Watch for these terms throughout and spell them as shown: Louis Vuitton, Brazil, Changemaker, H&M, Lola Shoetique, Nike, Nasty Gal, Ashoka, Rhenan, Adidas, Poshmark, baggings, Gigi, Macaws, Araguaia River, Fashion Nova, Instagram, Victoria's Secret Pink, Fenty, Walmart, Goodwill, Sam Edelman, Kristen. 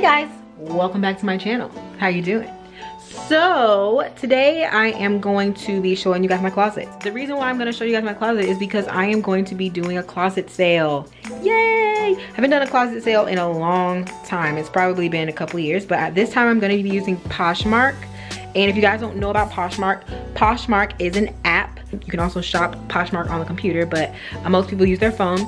Hey guys, welcome back to my channel. How you doing? So today I am going to be showing you guys my closet. The reason why I'm going to show you guys my closet is because I am going to be doing a closet sale. Yay! I haven't done a closet sale in a long time. It's probably been a couple years, but at this time I'm going to be using Poshmark. And if you guys don't know about Poshmark, Poshmark is an app. You can also shop Poshmark on the computer, but most people use their phone.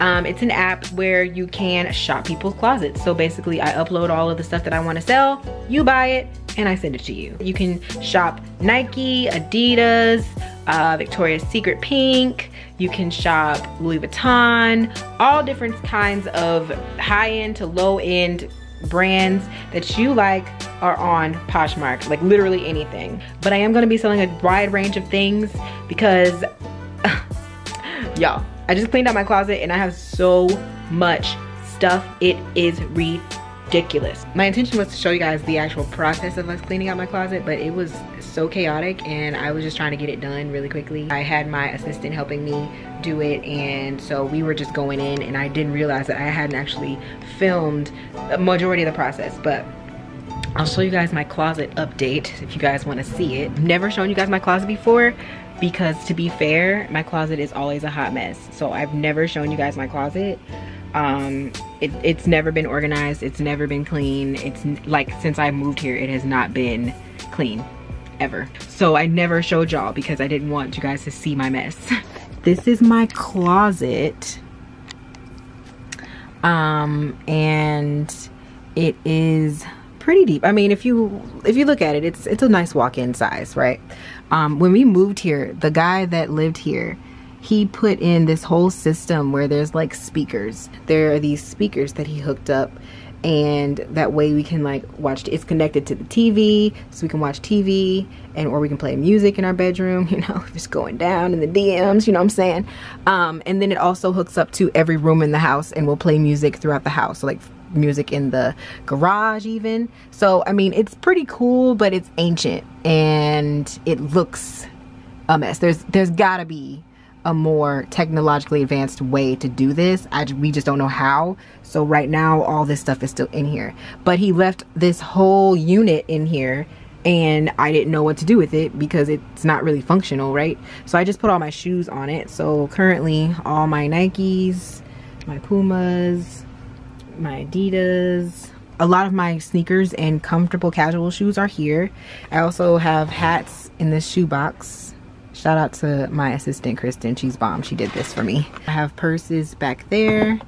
It's an app where you can shop people's closets. So basically I upload all of the stuff that I want to sell, you buy it, and I send it to you. You can shop Nike, Adidas, Victoria's Secret Pink. You can shop Louis Vuitton, all different kinds of high-end to low-end brands that you like are on Poshmark, like literally anything. But I am going to be selling a wide range of things because y'all, I just cleaned out my closet and I have so much stuff. It is ridiculous. My intention was to show you guys the actual process of us cleaning out my closet, but it was so chaotic and I was just trying to get it done really quickly. I had my assistant helping me do it, and so we were just going in and I didn't realize that I hadn't actually filmed the majority of the process. But I'll show you guys my closet update if you guys want to see it. I've never shown you guys my closet before because, to be fair, my closet is always a hot mess. So I've never shown you guys my closet. It's never been organized. It's never been clean. It's like, since I moved here, it has not been clean ever. So I never showed y'all because I didn't want you guys to see my mess. This is my closet. And it is pretty deep. I mean, if you look at it, it's a nice walk-in size, right? When we moved here, the guy that lived here, he put in this whole system where there's like speakers. There are these speakers that he hooked up, and that way we can like watch. It's connected to the TV, so we can watch TV, and or we can play music in our bedroom, you know, just going down in the DMs, you know what I'm saying? And then it also hooks up to every room in the house, and we'll play music throughout the house. So like music in the garage even. So I mean, it's pretty cool, but it's ancient and it looks a mess. There's gotta be a more technologically advanced way to do this. We just don't know how. So right now all this stuff is still in here, but he left this whole unit in here and I didn't know what to do with it because it's not really functional, right? So I just put all my shoes on it. So currently all my Nikes, my Pumas, my Adidas, a lot of my sneakers and comfortable casual shoes are here. I also have hats in this shoe box. Shout out to my assistant Kristen, she's bomb, she did this for me. I have purses back there,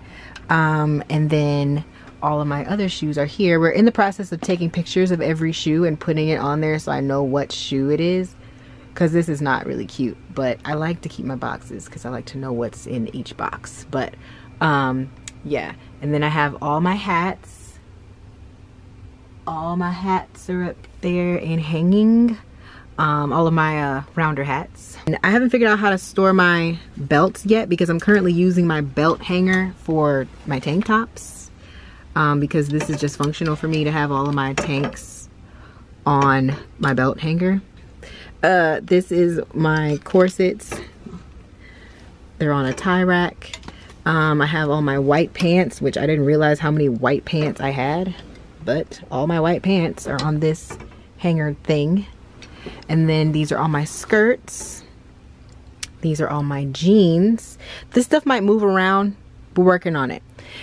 and then all of my other shoes are here. We're in the process of taking pictures of every shoe and putting it on there so I know what shoe it is, because this is not really cute, but I like to keep my boxes because I like to know what's in each box. But yeah, and then I have all my hats. All my hats are up there and hanging. All of my rounder hats. And I haven't figured out how to store my belts yet because I'm currently using my belt hanger for my tank tops. Because this is just functional for me to have all of my tanks on my belt hanger. This is my corsets. They're on a tie rack. I have all my white pants, which I didn't realize how many white pants I had, but all my white pants are on this hanger thing. And then these are all my skirts. These are all my jeans. This stuff might move around. We're working on it.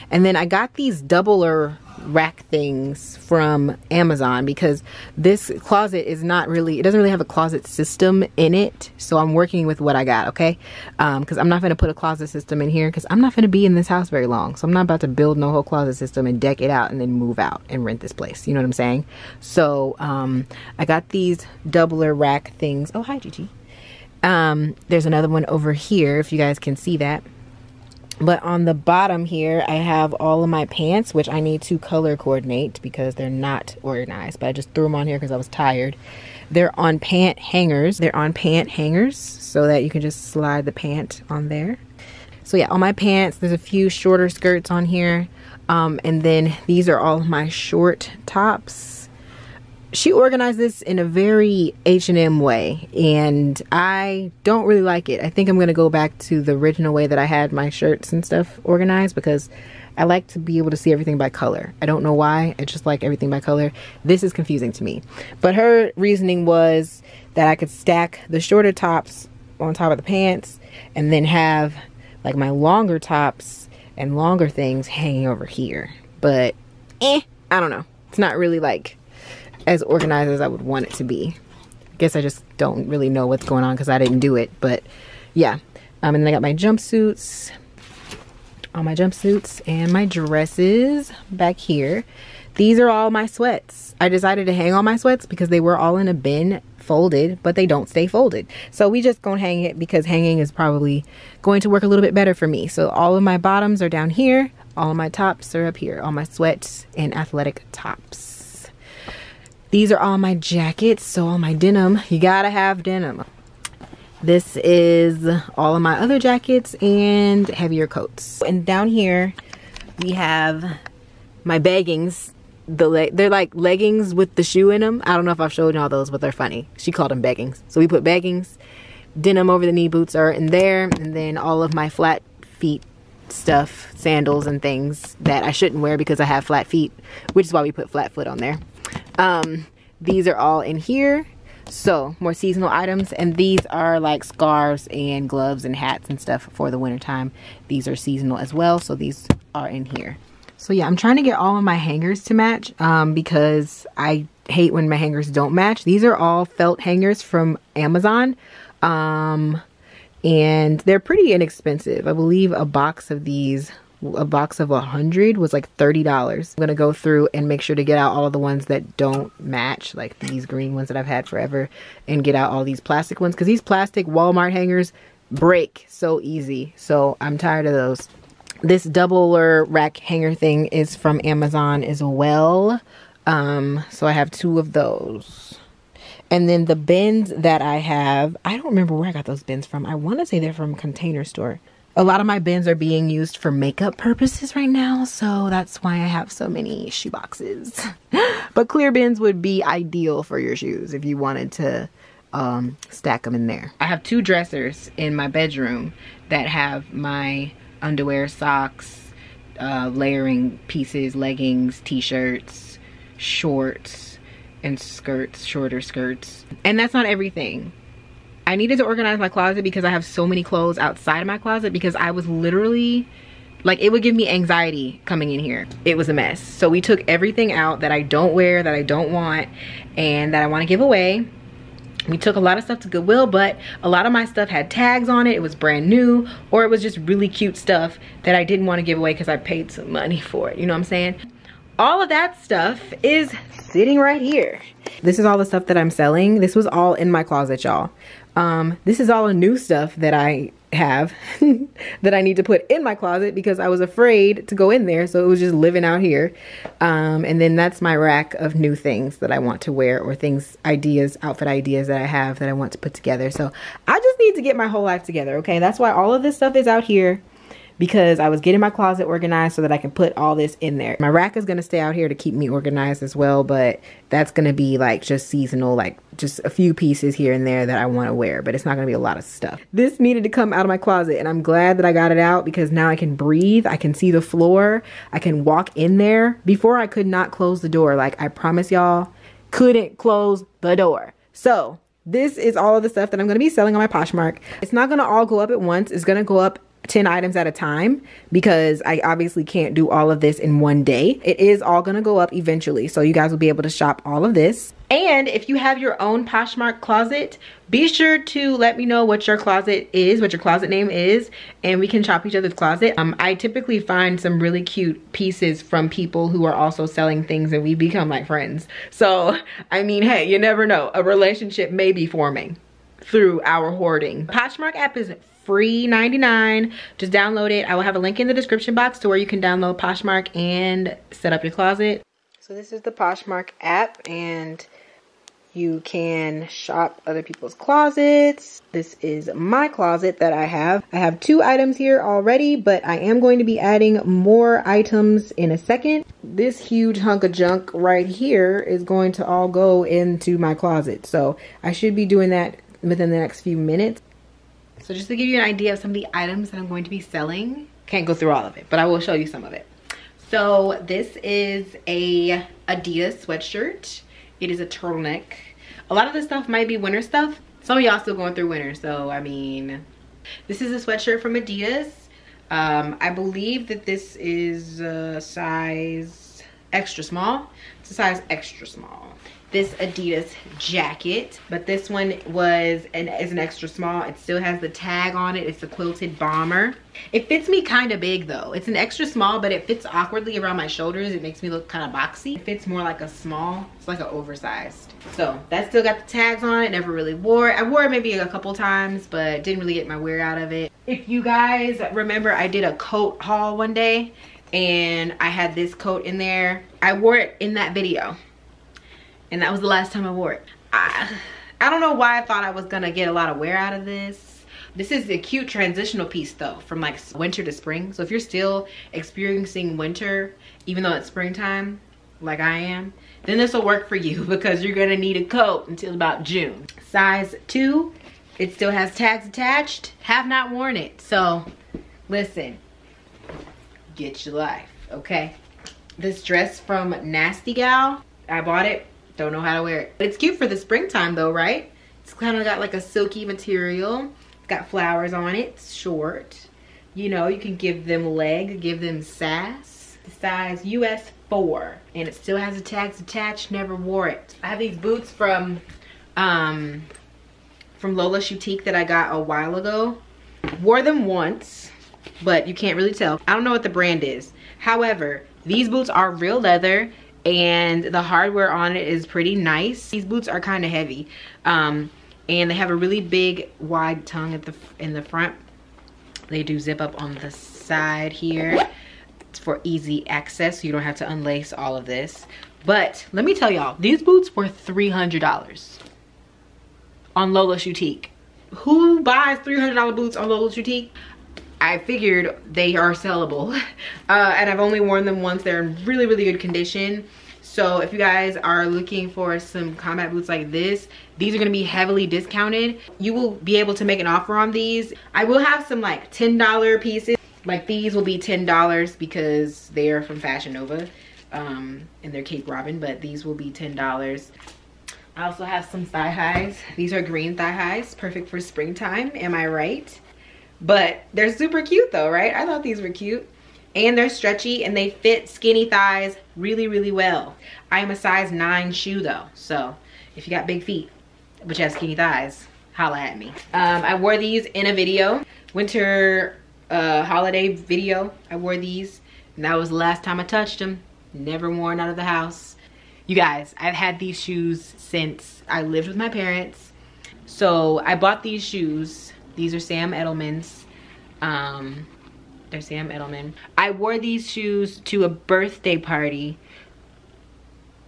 And then I got these doubler rack things from Amazon because this closet is not really, it doesn't really have a closet system in it. So I'm working with what I got, okay? Because I'm not going to put a closet system in here because I'm not going to be in this house very long. So I'm not about to build no whole closet system and deck it out and then move out and rent this place. You know what I'm saying? So I got these doubler rack things. Oh, hi Gigi. There's another one over here if you guys can see that. But on the bottom here, I have all of my pants, which I need to color coordinate because they're not organized. But I just threw them on here because I was tired. They're on pant hangers. They're on pant hangers so that you can just slide the pant on there. So yeah, all my pants. There's a few shorter skirts on here. And then these are all my short tops. she organized this in a very H&M way, and I don't really like it. I think I'm gonna go back to the original way that I had my shirts and stuff organized, because I like to be able to see everything by color. I don't know why, I just like everything by color. This is confusing to me. But her reasoning was that I could stack the shorter tops on top of the pants and then have like my longer tops and longer things hanging over here. But I don't know. It's not really like as organized as I would want it to be. I guess I just don't really know what's going on because I didn't do it, but yeah. And then I got my jumpsuits. All my jumpsuits and my dresses back here. These are all my sweats. I decided to hang all my sweats because they were all in a bin folded, but they don't stay folded. So we just gonna hang it because hanging is probably going to work a little bit better for me. So all of my bottoms are down here. All of my tops are up here. All my sweats and athletic tops. These are all my jackets. So all my denim. You gotta have denim. This is all of my other jackets and heavier coats. And down here we have my baggings. They're like leggings with the shoe in them. I don't know if I've showed y'all those, but they're funny. She called them baggings. So we put baggings. Denim over the knee boots are in there. And then all of my flat feet stuff, sandals and things that I shouldn't wear because I have flat feet, which is why we put flat foot on there. These are all in here. So more seasonal items, and these are like scarves and gloves and hats and stuff for the winter time. These are seasonal as well, so these are in here. So yeah, I'm trying to get all of my hangers to match because I hate when my hangers don't match. These are all felt hangers from Amazon, and they're pretty inexpensive. I believe a box of these, a box of 100 was like $30. I'm gonna go through and make sure to get out all of the ones that don't match, like these green ones that I've had forever, and get out all these plastic ones, because these plastic Walmart hangers break so easy, so I'm tired of those. This doubler rack hanger thing is from Amazon as well, so I have two of those. And then the bins that I have, I don't remember where I got those bins from. I want to say they're from Container Store. A lot of my bins are being used for makeup purposes right now, so that's why I have so many shoe boxes. But clear bins would be ideal for your shoes if you wanted to stack them in there. I have two dressers in my bedroom that have my underwear, socks, layering pieces, leggings, t-shirts, shorts, and skirts, shorter skirts. And that's not everything. I needed to organize my closet because I have so many clothes outside of my closet, because I was literally, like, it would give me anxiety coming in here. It was a mess. So we took everything out that I don't wear, that I don't want, and that I want to give away. We took a lot of stuff to Goodwill, but a lot of my stuff had tags on it. It was brand new, or it was just really cute stuff that I didn't want to give away because I paid some money for it. You know what I'm saying? All of that stuff is sitting right here. This is all the stuff that I'm selling. This was all in my closet, y'all. This is all the new stuff that I have that I need to put in my closet because I was afraid to go in there, so it was just living out here. And then that's my rack of new things that I want to wear, or things, ideas, outfit ideas that I have that I want to put together. So I just need to get my whole life together, okay? That's why all of this stuff is out here, because I was getting my closet organized so that I can put all this in there. My rack is gonna stay out here to keep me organized as well, but that's gonna be like just seasonal, like just a few pieces here and there that I wanna wear, but it's not gonna be a lot of stuff. This needed to come out of my closet, and I'm glad that I got it out because now I can breathe, I can see the floor, I can walk in there. Before, I could not close the door. Like, I promise y'all, couldn't close the door. So this is all of the stuff that I'm gonna be selling on my Poshmark. It's not gonna all go up at once. It's gonna go up 10 items at a time because I obviously can't do all of this in one day. It is all gonna go up eventually, so you guys will be able to shop all of this. And if you have your own Poshmark closet, be sure to let me know what your closet is, what your closet name is, and we can shop each other's closet. I typically find some really cute pieces from people who are also selling things, and we become like friends. So, I mean, hey, you never know. A relationship may be forming through our hoarding. Poshmark app is free 99. Just download it. I will have a link in the description box to where you can download Poshmark and set up your closet. So this is the Poshmark app, and You can shop other people's closets. This is my closet that I have. I have 2 items here already, but I am going to be adding more items in a second. This huge hunk of junk right here is going to all go into my closet. So I should be doing that within the next few minutes. So just to give you an idea of some of the items that I'm going to be selling. Can't go through all of it, but I will show you some of it. So this is a Adidas sweatshirt. It is a turtleneck. A lot of this stuff might be winter stuff. Some of y'all still going through winter, so I mean. This is a sweatshirt from Adidas. I believe that this is a size extra small. It's a size extra small. This Adidas jacket, but this one is an extra small. It still has the tag on it. It's a quilted bomber. It fits me kind of big though. It's an extra small, but it fits awkwardly around my shoulders. It makes me look kind of boxy. It fits more like a small. It's like an oversized. So that still got the tags on it. Never really wore it. I wore it maybe a couple times, but didn't really get my wear out of it. If you guys remember, I did a coat haul one day and I had this coat in there. I wore it in that video. And that was the last time I wore it. I don't know why I thought I was gonna get a lot of wear out of this. This is a cute transitional piece though, from like winter to spring. So if you're still experiencing winter, even though it's springtime, like I am, then this will work for you because you're gonna need a coat until about June. Size 2, it still has tags attached. Have not worn it. So listen, get your life, okay? This dress from Nasty Gal, I bought it. Don't know how to wear it. It's cute for the springtime though, right? It's kind of got like a silky material. It's got flowers on it. It's short. You know, you can give them leg, give them sass. Size US 4. And it still has the tags attached. Never wore it. I have these boots from Lola Shoetique that I got a while ago. Wore them once, but you can't really tell. I don't know what the brand is. However, these boots are real leather. And the hardware on it is pretty nice. These boots are kind of heavy, and they have a really big wide tongue at in the front. They do zip up on the side here. It's for easy access, so you don't have to unlace all of this. But let me tell y'all, these boots were $300 on Lola Shoetique. Who buys $300 boots on Lola Shoetique? I figured they are sellable, and I've only worn them once. They're in really, really good condition. So if you guys are looking for some combat boots like this, these are gonna be heavily discounted. You will be able to make an offer on these. I will have some like $10 pieces. Like these will be $10 because they are from Fashion Nova, and they're Cape Robin, but these will be $10. I also have some thigh highs. These are green thigh highs, perfect for springtime, am I right? But they're super cute though, right? I thought these were cute. And they're stretchy and they fit skinny thighs really, really well. I am a size 9 shoe though. So if you got big feet, but you have skinny thighs, holla at me. I wore these in a video, winter holiday video. I wore these and that was the last time I touched them. Never worn out of the house. You guys, I've had these shoes since I lived with my parents. So I bought these shoes. These are Sam Edelman's. They're Sam Edelman. I wore these shoes to a birthday party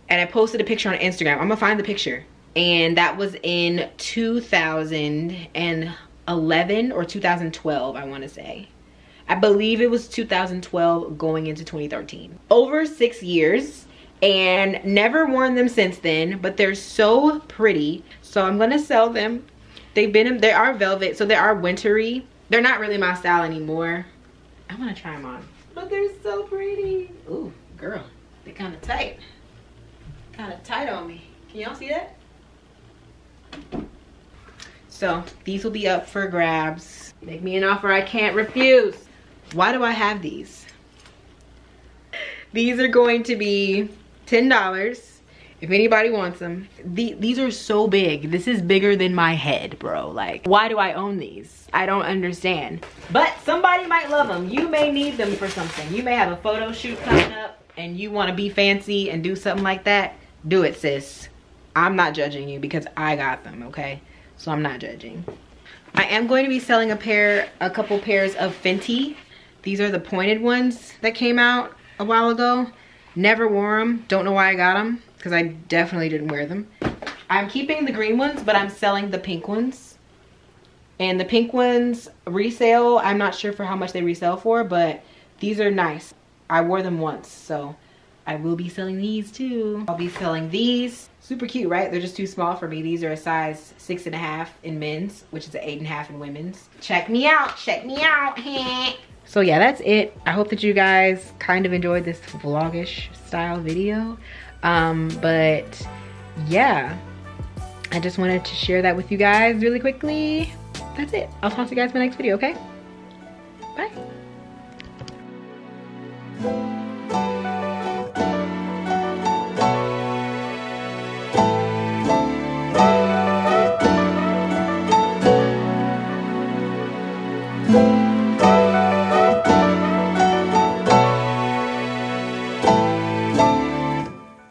and I posted a picture on Instagram. I'm gonna find the picture. And that was in 2011 or 2012, I wanna say. I believe it was 2012 going into 2013. Over 6 years and never worn them since then, but they're so pretty. So I'm gonna sell them. They are velvet, so they are wintry. They're not really my style anymore. I'm gonna try them on. But they're so pretty. Ooh, girl, they're kinda tight. Kinda tight on me. Can y'all see that? So these will be up for grabs. Make me an offer I can't refuse. Why do I have these? These are going to be $10. If anybody wants them. These are so big. This is bigger than my head, bro. Like, why do I own these? I don't understand. But somebody might love them. You may need them for something. You may have a photo shoot coming up and you want to be fancy and do something like that. Do it, sis. I'm not judging you because I got them, okay? So I'm not judging. I am going to be selling a couple pairs of Fenty. These are the pointed ones that came out a while ago. Never wore them. Don't know why I got them. Because I definitely didn't wear them. I'm keeping the green ones, but I'm selling the pink ones. And the pink ones resale, I'm not sure for how much they resell for, but these are nice. I wore them once, so I will be selling these too. I'll be selling these. Super cute, right? They're just too small for me. These are a size 6.5 in men's, which is an 8.5 in women's. Check me out, check me out. So yeah, that's it. I hope that you guys kind of enjoyed this vlogish style video. But yeah, I just wanted to share that with you guys really quickly. That's it. I'll talk to you guys in my next video, okay? Bye.